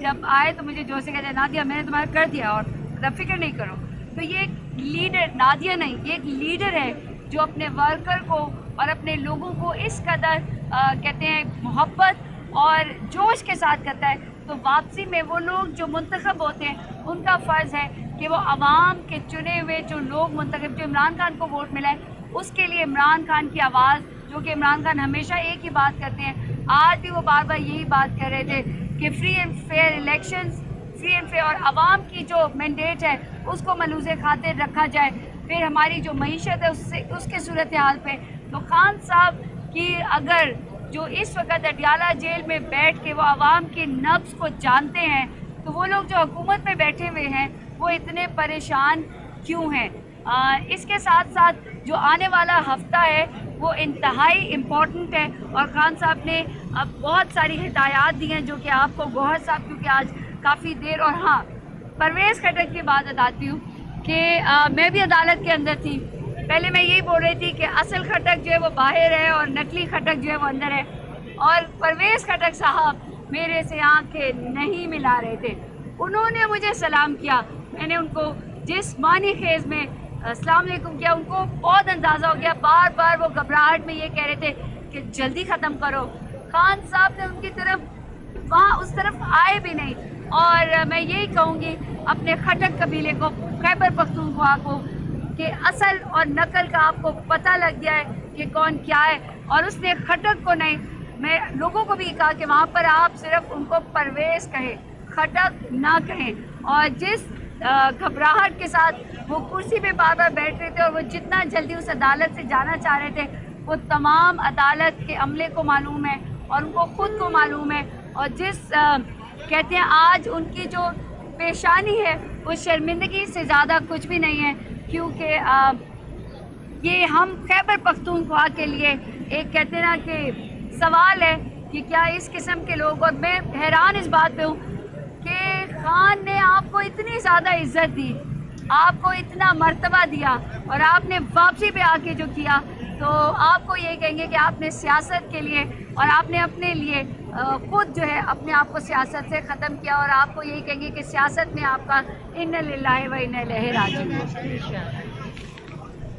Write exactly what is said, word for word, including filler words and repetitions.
जब आए तो मुझे जोर से कहते नादिया मैंने तुम्हारा कर दिया और मतलब फिक्र नहीं करो। तो ये एक लीडर नादिया नहीं, ये एक लीडर है जो अपने वर्कर को और अपने लोगों को इस कदर आ, कहते हैं मोहब्बत और जोश के साथ करता है। तो वापसी में वो लोग जो मुंतखब होते हैं उनका फ़र्ज़ है कि वो आवाम के चुने हुए जो लोग मुंतखब जो इमरान खान को वोट मिला है उसके लिए इमरान खान की आवाज़, जो कि इमरान खान हमेशा एक ही बात करते हैं, आज भी वो बार बार यही बात कर रहे थे कि free and fair elections, free and fair और आवाम की जो मैंडेट है उसको मलूज़े खातिर रखा जाए, फिर हमारी जो मीशत है उससे उसके सूरत हाल पे। तो खान साहब की अगर जो इस वक्त अडियाला जेल में बैठ के वो आवाम के नब्ज़ को जानते हैं तो वो लोग जो हुकूमत में बैठे हुए हैं वो इतने परेशान क्यों हैं। आ, इसके साथ साथ जो आने वाला हफ्ता है वो इंतहाई इम्पॉर्टेंट है और खान साहब ने अब बहुत सारी हिदायत दी हैं जो कि आपको गौहर साहब, क्योंकि आज काफ़ी देर, और हाँ परवेज़ खट्टक की बात बताती हूँ कि आ, मैं भी अदालत के अंदर थी। पहले मैं यही बोल रही थी कि असल खट्टक जो है वो बाहर है और नकली खट्टक जो है वो अंदर है, और परवेज़ खट्टक साहब मेरे से आंखें नहीं मिला रहे थे। उन्होंने मुझे सलाम किया, मैंने उनको जिस मानी खेज में अस्सलाम वालेकुम किया, उनको बहुत अंदाज़ा हो गया। बार बार वो घबराहट में ये कह रहे थे कि जल्दी ख़त्म करो। खान साहब ने उनकी तरफ वहाँ उस तरफ आए भी नहीं। और मैं यही कहूँगी अपने खटक कबीले को, खैबर पख्तूनख्वा को, कि असल और नकल का आपको पता लग गया है कि कौन क्या है। और उसने खटक को नहीं, मैं लोगों को भी कहा कि वहाँ पर आप सिर्फ उनको परवेज़ कहें, खटक ना कहें। और जिस घबराहट के साथ वो कुर्सी पे बार बार बैठ रहे थे और वो जितना जल्दी उस अदालत से जाना चाह रहे थे वो तमाम अदालत के अमले को मालूम है और उनको ख़ुद को मालूम है। और जिस आ, कहते हैं आज उनकी जो पेशानी है वो शर्मिंदगी से ज़्यादा कुछ भी नहीं है, क्योंकि ये हम खैबर पख्तूनख्वा के लिए एक कहते हैं ना कि सवाल है कि क्या इस किस्म के लोग, और मैं हैरान इस बात पे हूँ कि खान ने आपको इतनी ज़्यादा इज्जत दी, आपको इतना मर्तबा दिया और आपने वापसी पे आके जो किया, तो आपको यही कहेंगे कि आपने सियासत के लिए और आपने अपने लिए ख़ुद जो है अपने आप को सियासत से ख़त्म किया। और आपको यही कहेंगे कि सियासत में आपका इन्ना लिल्लाहि व इन्ना इलैहि राजिऊन।